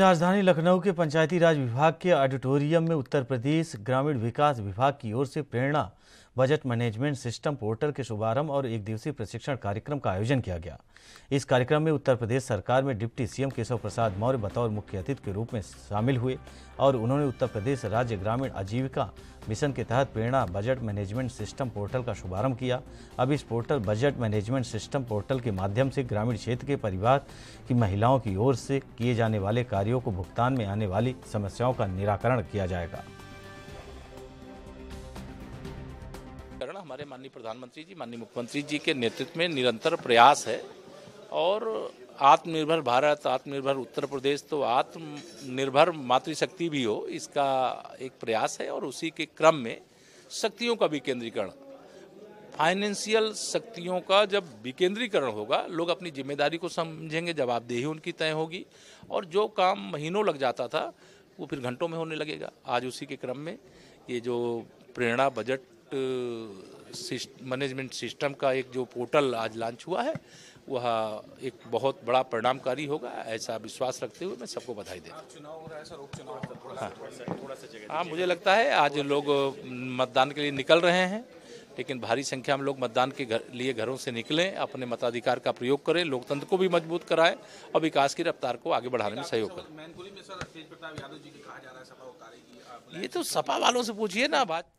राजधानी लखनऊ के पंचायती राज विभाग के ऑडिटोरियम में उत्तर प्रदेश ग्रामीण विकास विभाग की ओर से Prerna budget management system portal के शुभारंभ और एक दिवसीय प्रशिक्षण कार्यक्रम का आयोजन किया गया। इस कार्यक्रम में उत्तर प्रदेश सरकार में डिप्टी सीएम केशव प्रसाद मौर्य बतौर मुख्य अतिथि के रूप में शामिल हुए और उन्होंने उत्तर प्रदेश राज्य ग्रामीण आजीविका मिशन के तहत Prerna budget management system portal का शुभारंभ किया। अब इस portal budget management system portal के माध्यम से ग्रामीण क्षेत्र के परिवार की महिलाओं की ओर से किए जाने वाले कार्यों को भुगतान में आने वाली समस्याओं का निराकरण किया जाएगा। हमारे माननीय प्रधानमंत्री जी, माननीय मुख्यमंत्री जी के नेतृत्व में निरंतर प्रयास है और आत्मनिर्भर भारत, आत्मनिर्भर उत्तर प्रदेश, तो आत्मनिर्भर मातृशक्ति भी हो, इसका एक प्रयास है। और उसी के क्रम में शक्तियों का विकेंद्रीकरण, फाइनेंशियल शक्तियों का जब विकेंद्रीकरण होगा, लोग अपनी जिम्मेदारी को समझेंगे, जवाबदेही उनकी तय होगी और जो काम महीनों लग जाता था वो फिर घंटों में होने लगेगा। आज उसी के क्रम में ये जो प्रेरणा बजट मैनेजमेंट सिस्टम का एक जो पोर्टल आज लॉन्च हुआ है वह एक बहुत बड़ा परिणामकारी होगा, ऐसा विश्वास रखते हुए मैं सबको बधाई देता हूँ। हाँ, मुझे लगता है आज लोग मतदान के लिए निकल रहे हैं, लेकिन भारी संख्या में लोग मतदान के लिए घरों से निकलें, अपने मताधिकार का प्रयोग करें, लोकतंत्र को भी मजबूत कराएं और विकास की रफ्तार को आगे बढ़ाने में सहयोग करें। मैनपुरी में सर तेज प्रताप यादव जी की कहा जा रहा है सपा उतारेगी, ये तो सपा वालों से पूछिए ना। बात